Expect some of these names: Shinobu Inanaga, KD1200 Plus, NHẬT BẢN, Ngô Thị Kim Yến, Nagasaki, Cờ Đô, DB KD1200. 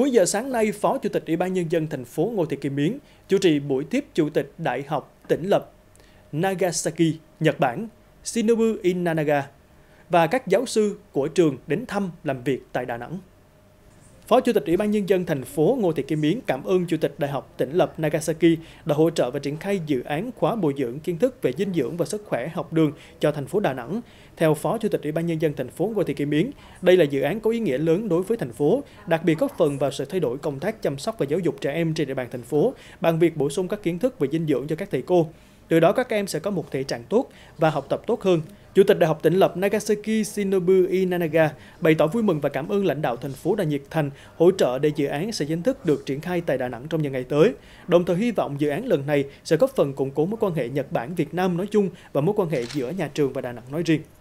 Cuối giờ sáng nay, Phó Chủ tịch Ủy ban Nhân dân thành phố Ngô Thị Kim Yến chủ trì buổi tiếp Chủ tịch Đại học Tỉnh lập Nagasaki, Nhật Bản, Shinobu Inanaga và các giáo sư của trường đến thăm làm việc tại Đà Nẵng. Phó Chủ tịch Ủy ban Nhân dân thành phố Ngô Thị Kim Yến cảm ơn Chủ tịch Đại học Tỉnh lập Nagasaki đã hỗ trợ và triển khai dự án khóa bồi dưỡng kiến thức về dinh dưỡng và sức khỏe học đường cho thành phố Đà Nẵng. Theo Phó Chủ tịch Ủy ban Nhân dân thành phố Ngô Thị Kim Yến, đây là dự án có ý nghĩa lớn đối với thành phố, đặc biệt góp phần vào sự thay đổi công tác chăm sóc và giáo dục trẻ em trên địa bàn thành phố bằng việc bổ sung các kiến thức về dinh dưỡng cho các thầy cô. Từ đó các em sẽ có một thể trạng tốt và học tập tốt hơn. Chủ tịch Đại học Tỉnh lập Nagasaki Shinobu Inanaga bày tỏ vui mừng và cảm ơn lãnh đạo thành phố đã nhiệt thành hỗ trợ để dự án sẽ chính thức được triển khai tại Đà Nẵng trong những ngày tới. Đồng thời hy vọng dự án lần này sẽ góp phần củng cố mối quan hệ Nhật Bản - Việt Nam nói chung và mối quan hệ giữa nhà trường và Đà Nẵng nói riêng.